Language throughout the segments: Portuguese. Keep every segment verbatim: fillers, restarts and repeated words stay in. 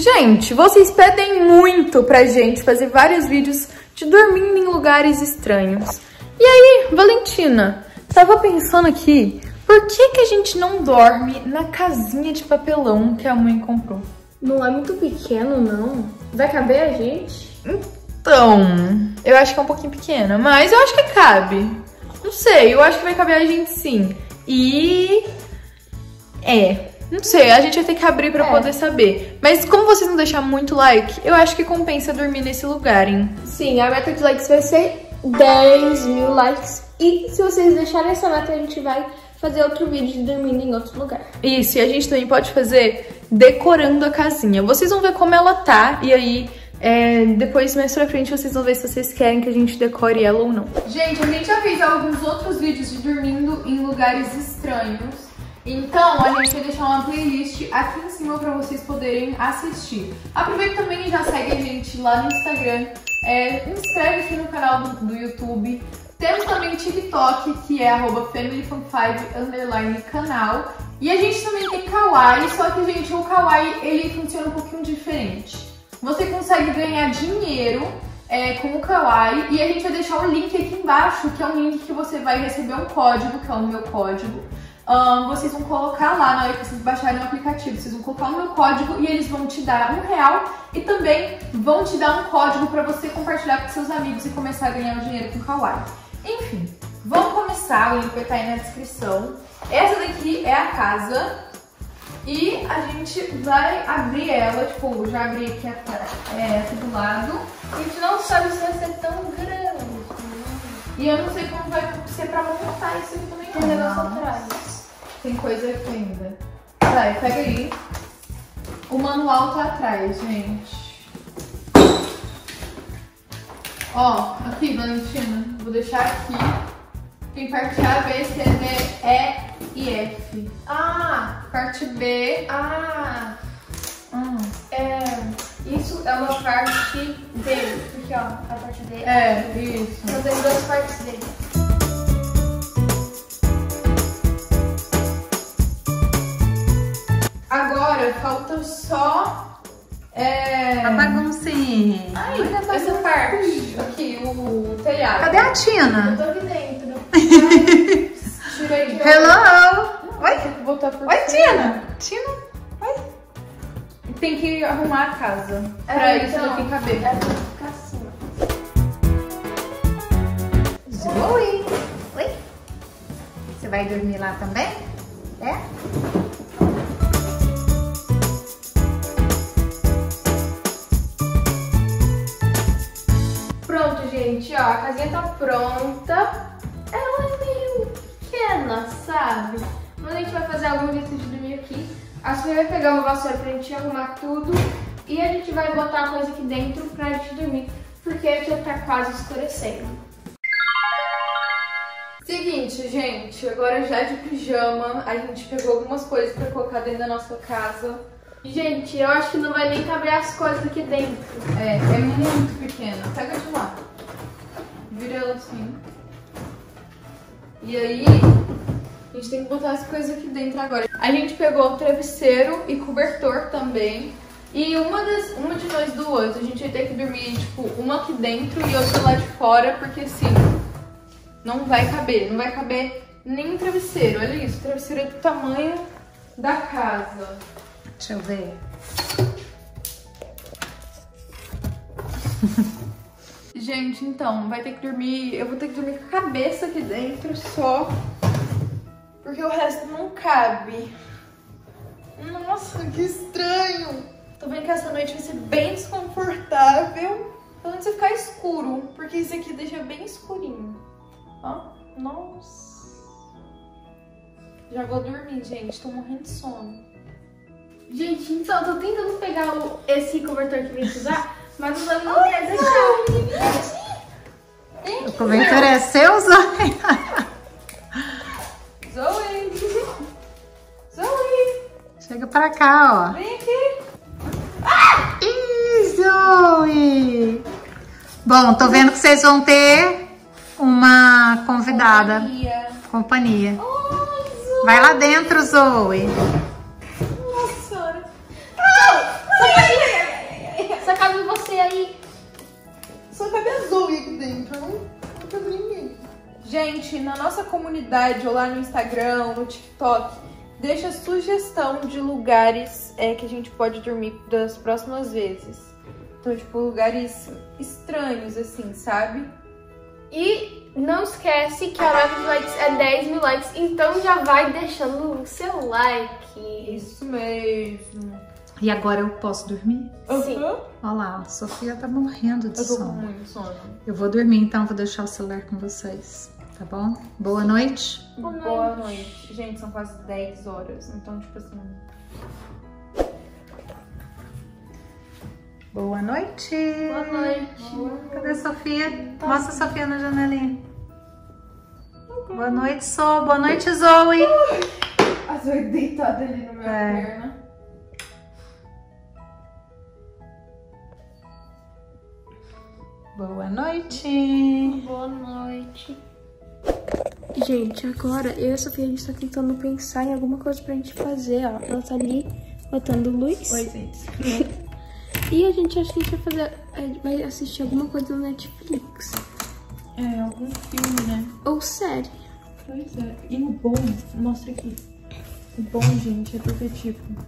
Gente, vocês pedem muito pra gente fazer vários vídeos de dormindo em lugares estranhos. E aí, Valentina, tava pensando aqui, por que que a gente não dorme na casinha de papelão que a mãe comprou? Não é muito pequeno, não. Vai caber a gente? Então, eu acho que é um pouquinho pequena, mas eu acho que cabe. Não sei, eu acho que vai caber a gente sim. E... é... não sei, a gente vai ter que abrir pra é. poder saber. Mas como vocês não deixaram muito like, eu acho que compensa dormir nesse lugar, hein? Sim, a meta de likes vai ser dez mil likes. E se vocês deixarem essa meta, a gente vai fazer outro vídeo de dormindo em outro lugar. Isso, e a gente também pode fazer decorando a casinha. Vocês vão ver como ela tá, e aí... É, depois, mais pra frente, vocês vão ver se vocês querem que a gente decore ela ou não. Gente, a gente já fez alguns outros vídeos de dormindo em lugares estranhos. Então, a gente vai deixar uma playlist aqui em cima pra vocês poderem assistir. Aproveita também e já segue a gente lá no Instagram. É, inscreve-se no canal do, do YouTube. Temos também o TikTok, que é arroba FamilyFun5 underline canal. E a gente também tem kawaii, só que, gente, o kawaii, ele funciona um pouquinho diferente. Você consegue ganhar dinheiro é, com o kawaii, e a gente vai deixar o link aqui embaixo, que é um link que você vai receber um código, que é o meu código. Um, vocês vão colocar lá, na hora que vocês baixarem o aplicativo, vocês vão colocar o meu código e eles vão te dar um real e também vão te dar um código para você compartilhar com seus amigos e começar a ganhar dinheiro com o kawaii. Enfim, vamos começar, o link vai estar aí na descrição. Essa daqui é a casa. E a gente vai abrir ela, tipo, já abri aqui a, é, aqui do lado. A gente não sabe se vai ser tão grande. E eu não sei como vai ser pra montar isso aqui também, tem negócio atrás. Tem coisa aqui ainda. Vai, pega aí. O manual tá atrás, gente. Ó, aqui, Valentina. Vou deixar aqui. Tem parte A, B, C, D, E e F. Ah, parte B. Ah, hum. é, isso é uma parte D. Aqui, ó, a parte D. É, isso. Então tem duas partes D. Agora falta só é... a baguncinha. Ai, Ai essa parte. Aqui, o telhado. Cadê a Tina? Eu tô aqui dentro. Ai. Hello! Não, Oi! Tem que voltar por Oi, Tina! Tina! Oi! Tem que arrumar a casa. É, pra isso daqui caber. É pra ficar assim. Zoe! Oi! Você vai dormir lá também? É? Pronto, gente. Ó, a casinha tá pronta. Ela é meio... pequena, sabe? Mas a gente vai fazer algum jeito de dormir aqui. A Sofia vai pegar uma vassoura pra gente arrumar tudo e a gente vai botar a coisa aqui dentro pra gente dormir, porque já tá quase escurecendo. Seguinte, gente, agora já de pijama, a gente pegou algumas coisas pra colocar dentro da nossa casa. Gente, eu acho que não vai nem caber as coisas aqui dentro. É, é muito pequena. Pega de lá. Vira ela assim. E aí, a gente tem que botar as coisas aqui dentro agora. A gente pegou o travesseiro e cobertor também. E uma, das, uma de nós duas, a gente vai ter que dormir, tipo, uma aqui dentro e outra lá de fora, porque assim, não vai caber. Não vai caber nem o travesseiro, olha isso. O travesseiro é do tamanho da casa. Deixa eu ver. Gente, então, vai ter que dormir... eu vou ter que dormir com a cabeça aqui dentro só, porque o resto não cabe. Nossa, que estranho! Tô vendo que essa noite vai ser bem desconfortável, pelo menos vai ficar escuro, porque isso aqui deixa bem escurinho. Ó, nossa! Já vou dormir, gente, tô morrendo de sono. Gente, então, tô tentando pegar o... esse cobertor que vem usar. Mas o Zoe não quer deixar. O cobertor é seu, Zoe? Zoe! Zoe! Chega pra cá, ó. Vem aqui. Ah! Ih, Zoe! Bom, tô vendo que vocês vão ter uma convidada. Companhia. Companhia. Oh, Zoe. Vai lá dentro, Zoe. Nossa senhora. Ah, Zoe! então não tem ninguém. Gente, na nossa comunidade, ou lá no Instagram, no TikTok, deixa sugestão de lugares é, que a gente pode dormir das próximas vezes. Então, tipo, lugares estranhos, assim, sabe? E não esquece que a live de likes é dez mil likes, então já vai deixando o seu like. Isso mesmo. E agora eu posso dormir? Sim. Olha lá, a Sofia tá morrendo de sono. Eu tô com muito sono. Eu vou dormir, então vou deixar o celular com vocês, tá bom? Boa noite. Boa noite. Boa noite. Gente, são quase dez horas, então tipo assim... Boa noite. Boa noite. Boa noite. Cadê a Sofia? Tá. Mostra a Sofia na janelinha. Uhum. Boa noite, Sol. Boa noite, Zoe. A Zoe deitada ali na minha é. perna. Boa noite. Boa noite. Gente, agora eu e a Sofia, a gente tá tentando pensar em alguma coisa pra gente fazer, ó. Ela tá ali botando luz. Oi, gente. E a gente acha que a gente vai, fazer, a gente vai assistir alguma coisa no Netflix. É, algum filme, né? Ou série. Pois é. E o bom, mostra aqui. O bom, gente, é porque, tipo,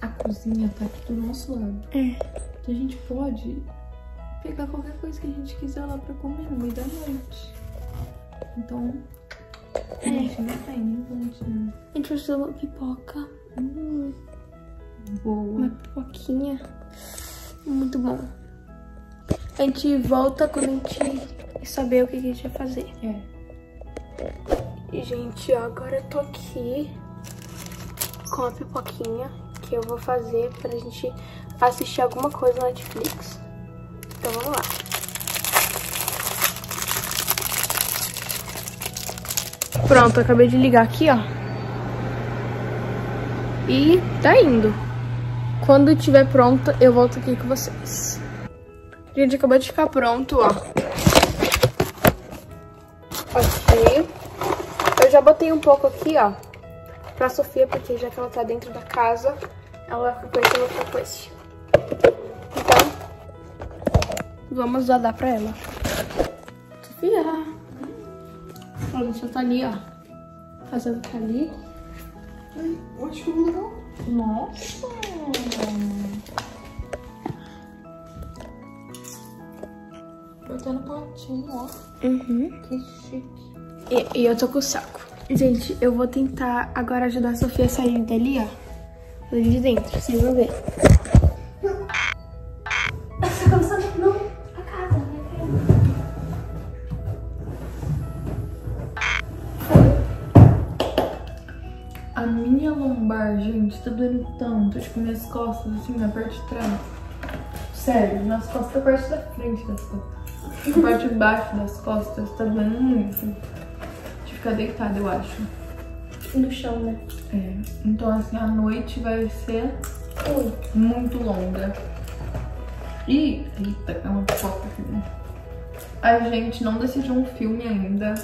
a cozinha tá aqui do nosso lado. É. Então a gente pode pegar qualquer coisa que a gente quiser lá pra comer no meio da noite. Então, é. Gente, não tem nem pontinho. A gente vai fazer uma pipoca. Hum. Boa. Uma pipoquinha. Muito bom. A gente volta quando a gente saber o que a gente vai fazer. É. Gente, ó, agora eu tô aqui com a pipoquinha que eu vou fazer pra gente assistir alguma coisa no Netflix. Então vamos lá. Pronto, eu acabei de ligar aqui, ó. E tá indo. Quando tiver pronta, eu volto aqui com vocês. Gente, acabou de ficar pronto, ó. Aqui. Eu já botei um pouco aqui, ó. Pra Sofia, porque já que ela tá dentro da casa, ela fica conhecendo outra coisa. Então, vamos já dar pra ela. Sofia! Olha, já tá ali, ó. Fazendo o que ali. Eu acho que eu vou levar. Nossa! Botando patinho, ó. Uhum. Que chique. E, e eu tô com o saco. Gente, eu vou tentar agora ajudar a Sofia a sair dali, ó. Ali de dentro, vocês vão ver. Você tá começando não, a casa, né? A minha lombar, gente, tá doendo tanto. Tipo, minhas costas, assim, na parte de trás. Sério, nas costas, a parte da frente das costas. A parte de baixo das costas tá doendo muito de ficar deitada, eu acho. No chão, né? É. Então, assim, a noite vai ser Oi. muito longa. E... Eita, é uma pipoca aqui dentro. A gente não decidiu um filme ainda,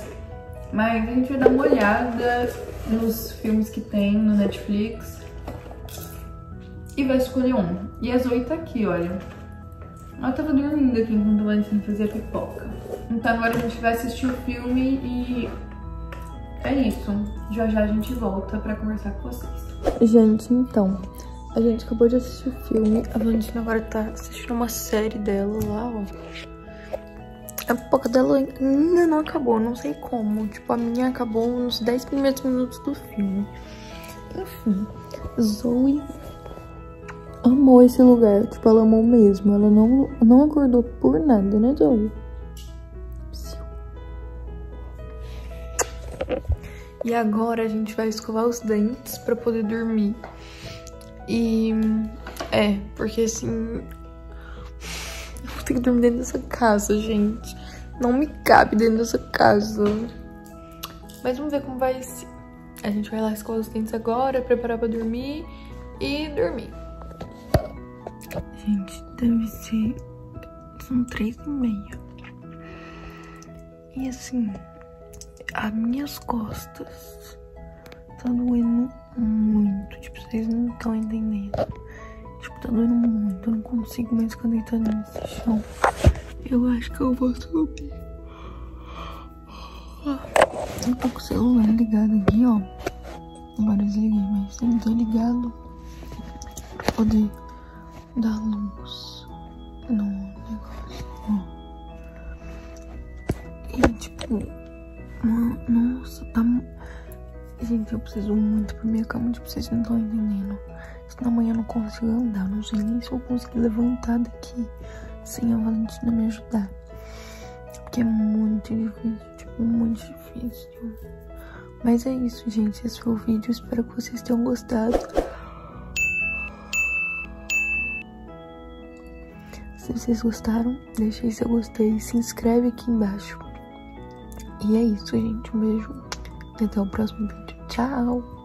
mas a gente vai dar uma olhada nos filmes que tem no Netflix e vai escolher um. E as oito tá aqui, olha. Ela tava dormindo aqui enquanto a Valentina fazia pipoca. Então agora a gente vai assistir o filme e é isso. Já já a gente volta pra conversar com vocês. Gente, então, a gente acabou de assistir o filme. A Valentina agora tá assistindo uma série dela lá, ó. A pipoca dela ainda não acabou, não sei como. Tipo, a minha acabou nos dez primeiros minutos do filme. Enfim, Zoe... amou esse lugar, tipo, ela amou mesmo. Ela não, não acordou por nada, né, Zoe? E agora a gente vai escovar os dentes pra poder dormir. E... é, porque assim... eu vou ter que dormir dentro dessa casa, gente. Não me cabe dentro dessa casa. Mas vamos ver como vai ser. A gente vai lá escovar os dentes agora, preparar pra dormir e dormir. Gente, deve ser... são três e meia. E assim, as minhas costas tá doendo muito. Tipo, vocês não estão entendendo. Tipo, tá doendo muito. Eu não consigo mais ficar deitada nesse chão. Eu acho que eu vou subir. Eu tô com o celular ligado aqui, ó. Agora eu desliguei, mas sempre tá ligado pra poder dar luz no negócio, ó. E tipo, mano, nossa, tá... Gente, eu preciso muito pra minha cama, tipo, vocês não estão entendendo. Senão amanhã eu não consigo andar, não sei nem se eu consigo levantar daqui sem a Valentina me ajudar. Porque é muito difícil, tipo, muito difícil. Mas é isso, gente, esse foi o vídeo, espero que vocês tenham gostado. Se vocês gostaram, deixa aí seu gostei, se inscreve aqui embaixo. E é isso, gente, um beijo e até o próximo vídeo. Tchau!